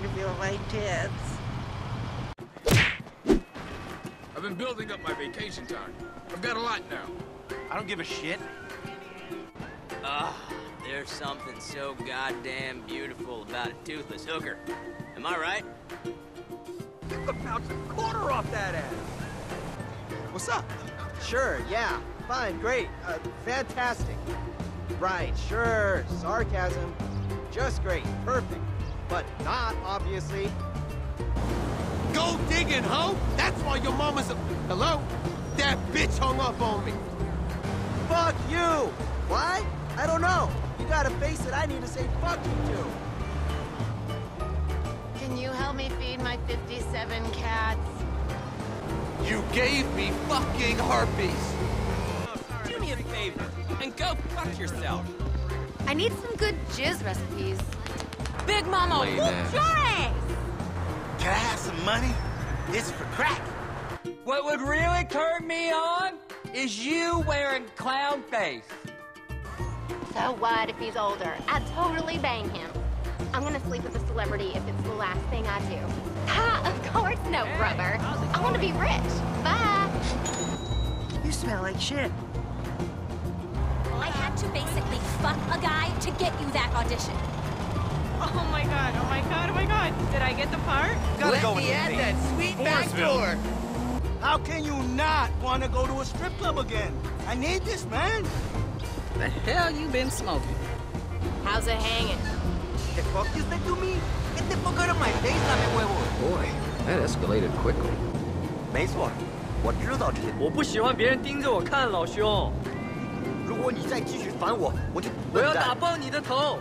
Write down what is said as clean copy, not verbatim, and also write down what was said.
trying to build my tents. I've been building up my vacation time. I've got a lot now. I don't give a shit. There's something so goddamn beautiful about a toothless hooker. Am I right? You could pounce a quarter off that ass. What's up? Sure, yeah. Fine, great. Fantastic. Right, sure. Sarcasm. Just great. Perfect. But not, obviously. Go digging, ho! That's why your mama's a... Hello? That bitch hung up on me. Fuck you! Why? I don't know. You gotta face it, I need to say fuck you too. Can you help me feed my 57 cats? You gave me fucking herpes! Do me a favor and go fuck yourself. I need some good jizz recipes. Big Mama, whoop your ass! Can I have some money? It's for crack. What would really turn me on is you wearing clown face. So what if he's older? I'd totally bang him. I'm gonna sleep with a celebrity if it's the last thing I do. Ha! Of course, no, hey, brother. I want to be rich. Bye! You smell like shit. I had to basically fuck a guy to get you that audition. Oh my god, oh my god, oh my god. Did I get the part? Gotta go in the end that sweet back door. How can you not want to go to a strip club again? I need this, man. The hell you been smoking? How's it hanging? The fuck is that to me? Get the fuck out of my face, dame huevo. Boy, that escalated quickly. 没错，我知道这些。我不喜欢别人盯着我看，老兄。如果你再继续烦我，我就我要打爆你的头。